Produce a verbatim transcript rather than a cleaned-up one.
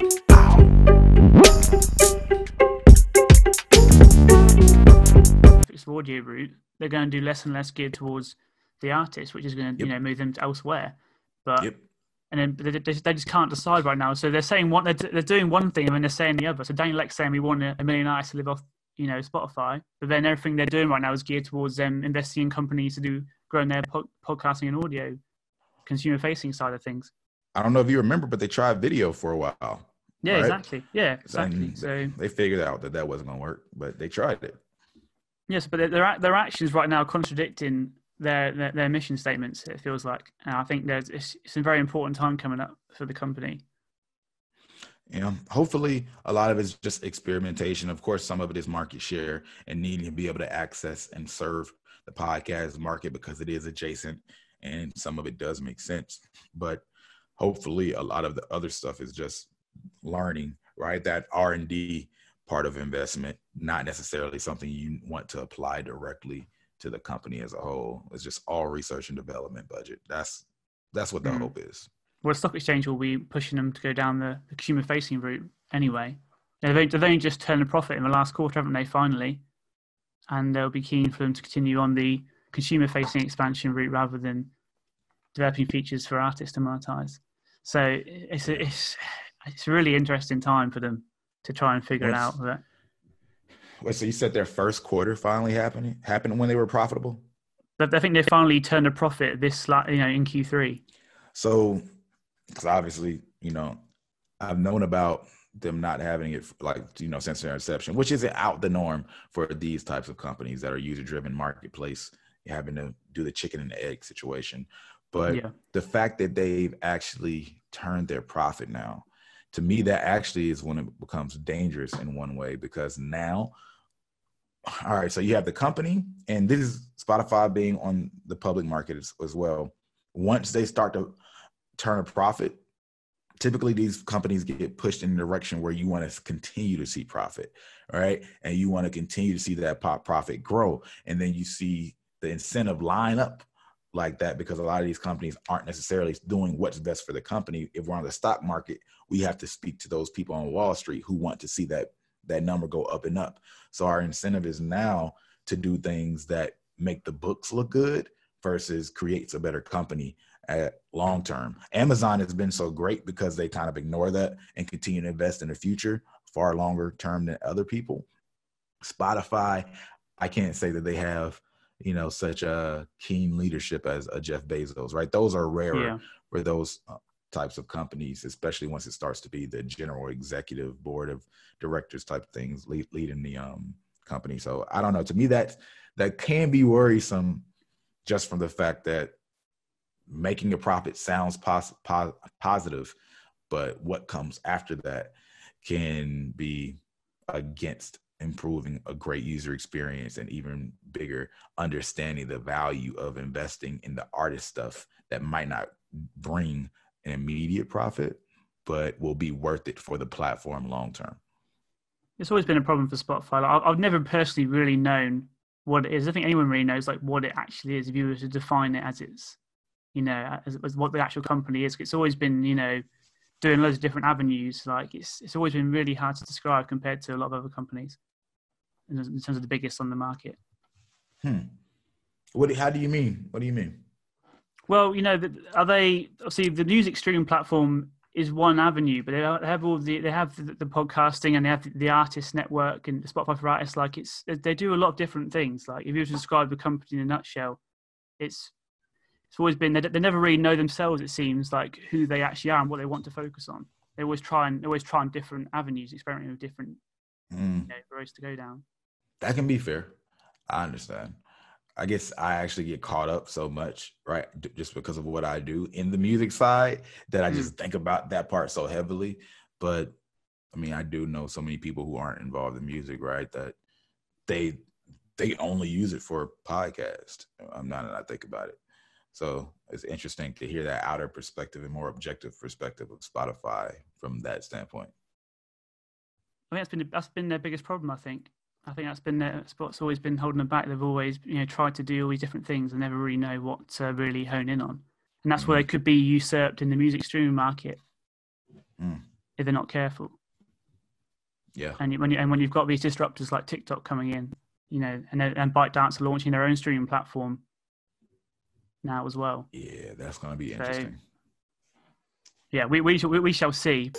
If it's the audio route, they're going to do less and less geared towards the artist, which is going to, yep. you know, move them to elsewhere. But yep. and then they, they, they just can't decide right now. So they're saying what they're, they're doing one thing and then they're saying the other. So Daniel X saying we want a million artists to live off, you know, Spotify. But then everything they're doing right now is geared towards them um, investing in companies to do growing their po- podcasting and audio consumer facing side of things. I don't know if you remember, but they tried video for a while. Yeah, right? exactly. Yeah, exactly. And so they figured out that that wasn't going to work, but they tried it. Yes, but their their actions right now are contradicting their, their their mission statements, it feels like. And I think there's it's, it's a very important time coming up for the company. Yeah, hopefully a lot of it's just experimentation. Of course, some of it is market share and needing to be able to access and serve the podcast market because it is adjacent and some of it does make sense. But hopefully a lot of the other stuff is just learning, right? That R and D part of investment, not necessarily something you want to apply directly to the company as a whole. It's just all research and development budget. That's that's what the mm. hope is. Well, the stock exchange will be pushing them to go down the consumer-facing route anyway. They've only, they've only just turned a profit in the last quarter, haven't they, finally? And they'll be keen for them to continue on the consumer-facing expansion route rather than developing features for artists to monetize. So it's a, it's, it's a really interesting time for them to try and figure What's, it out. That. Wait, so you said their first quarter finally happened, happened when they were profitable? But I think they finally turned a profit this, you know, in Q three. So... Because obviously, you know, I've known about them not having it, like, you know, since their inception, which isn't out the norm for these types of companies that are user-driven marketplace, having to do the chicken and the egg situation. But yeah. the fact that they've actually turned their profit now, to me, that actually is when it becomes dangerous in one way, because now, all right, so you have the company, and this is Spotify being on the public market as, as well. Once they start to turn a profit, typically these companies get pushed in the direction where you want to continue to see profit, right? And you want to continue to see that pop profit grow. And then you see the incentive line up like that, because a lot of these companies aren't necessarily doing what's best for the company. If we're on the stock market, we have to speak to those people on Wall Street who want to see that, that number go up and up. So our incentive is now to do things that make the books look good versus creates a better company at long term. Amazon has been so great because they kind of ignore that and continue to invest in the future far longer term than other people. Spotify, I can't say that they have, you know, such a keen leadership as a Jeff Bezos, right? Those are rarer yeah. for those types of companies, especially once it starts to be the general executive board of directors type things lead, leading the um, company. So I don't know. To me, that that can be worrisome, just from the fact that making a profit sounds pos- pos- positive, but what comes after that can be against improving a great user experience and even bigger understanding the value of investing in the artist stuff that might not bring an immediate profit, but will be worth it for the platform long term. It's always been a problem for Spotify. Like, I've never personally really known what it is. I think anyone really knows like what it actually is if you were to define it as it's, you know, as, as what the actual company is. It's always been, you know, doing loads of different avenues. Like it's it's always been really hard to describe compared to a lot of other companies in terms of the biggest on the market. Hmm. What? How do you mean? What do you mean? Well, you know, are they obviously the music streaming platform is one avenue, but they have all the they have the, the podcasting and they have the, the artist network and Spotify for Artists. Like it's they do a lot of different things. Like if you were to describe the company in a nutshell, it's It's always been, they, they never really know themselves, it seems, like who they actually are and what they want to focus on. They always try and always try on different avenues, experimenting with different mm. you know, roads to go down. That can be fair. I understand. I guess I actually get caught up so much, right, d- just because of what I do in the music side that I just mm. think about that part so heavily. But, I mean, I do know so many people who aren't involved in music, right, that they they only use it for a podcast. I'm not, and I think about it. So it's interesting to hear that outer perspective and more objective perspective of Spotify from that standpoint. I think that's been that's been their biggest problem. I think I think that's been their spot's always been holding them back. They've always you know tried to do all these different things and never really know what to really hone in on, and that's mm-hmm. where they could be usurped in the music streaming market. Mm. if they're not careful. Yeah. And when you, and when you've got these disruptors like TikTok coming in, you know, and and ByteDance are launching their own streaming platform now as well. Yeah, that's going to be interesting. So, yeah, we we shall, we shall see.